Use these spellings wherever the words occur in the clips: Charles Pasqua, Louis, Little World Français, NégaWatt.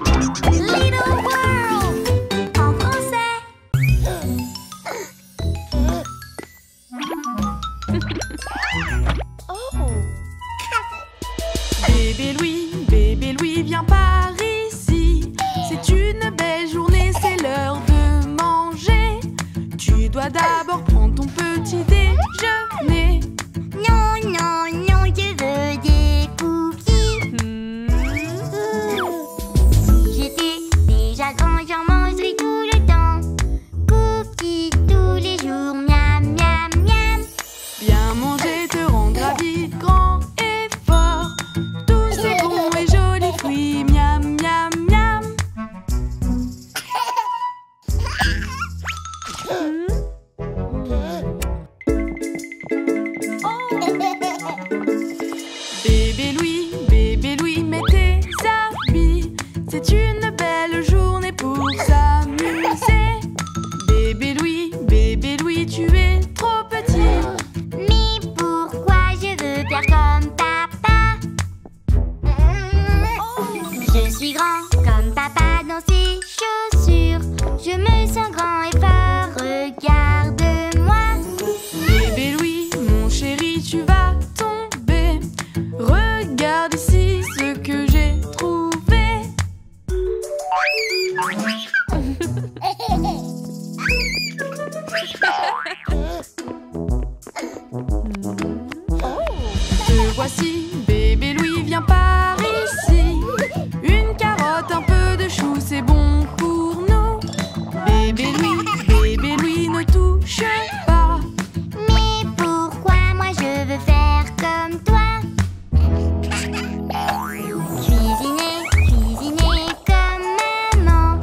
Little World en français. Bébé Louis, viens par ici. C'est une belle journée, c'est l'heure de manger. Tu dois d'abord prendre ton petit déjeuner. Non, non, non, je veux des cookies. Si j'étais déjà grand, j'en mangerais tout le temps. Cookies tous les jours, miam, miam, miam. Bien manger te rendra vite grand et fort. Tous ces bons et jolis fruits, miam, miam, miam. C'est une belle journée pour s'amuser. Bébé Louis, tu es trop petit. Mais pourquoi je veux faire comme papa? Je suis grand comme papa dans ses chaussures. Je me sens grand et fort, regarde-moi. Bébé Louis, mon chéri, tu vas tomber. Regarde ici ce que j'ai trouvé. Te voici, bébé Louis, viens par ici. Une carotte, un peu de chou, c'est bon pour nous. Bébé Louis, ne touche pas. Mais pourquoi moi je veux faire comme toi? Cuisiner comme maman.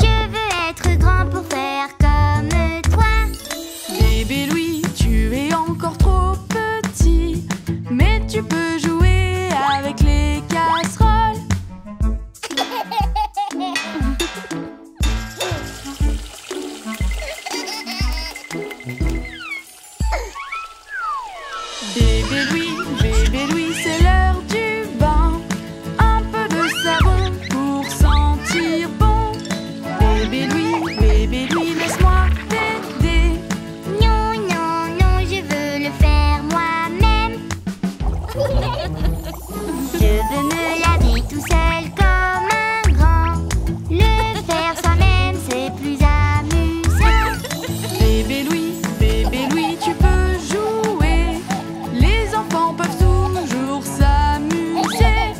Je veux être grand pour faire comme toi. Bébé Louis, tu es encore trop petit. Mais tu peux jouer avec les casseroles. Bébé Louis, c'est l'heure du bain. Un peu de savon pour sentir bon. Bébé Louis, laisse-moi t'aider. Non, non, non, je veux le faire moi-même. Je veux me laver tout seul comme un grand. Le faire soi-même, c'est plus amusant. Bébé Louis, tu peux jouer. Les enfants peuvent toujours s'amuser.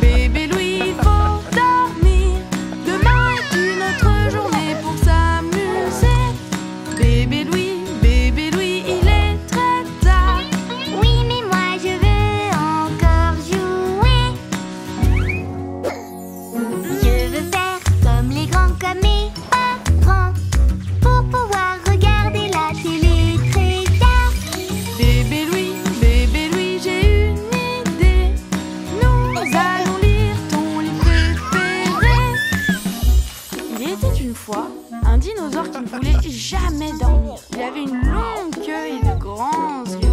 Bébé Louis, il faut dormir. Demain est une autre journée pour s'amuser. Bébé Louis, il est très tard. Oui, mais moi je veux encore jouer. Je veux faire comme les grands, comme mes parents, pour pouvoir regarder la télé très tard. Bébé Louis, j'ai une idée. Nous allons lire ton livre préféré. Il était une fois un dinosaure qui ne voulait jamais dormir. Il avait une longue queue et de grands yeux.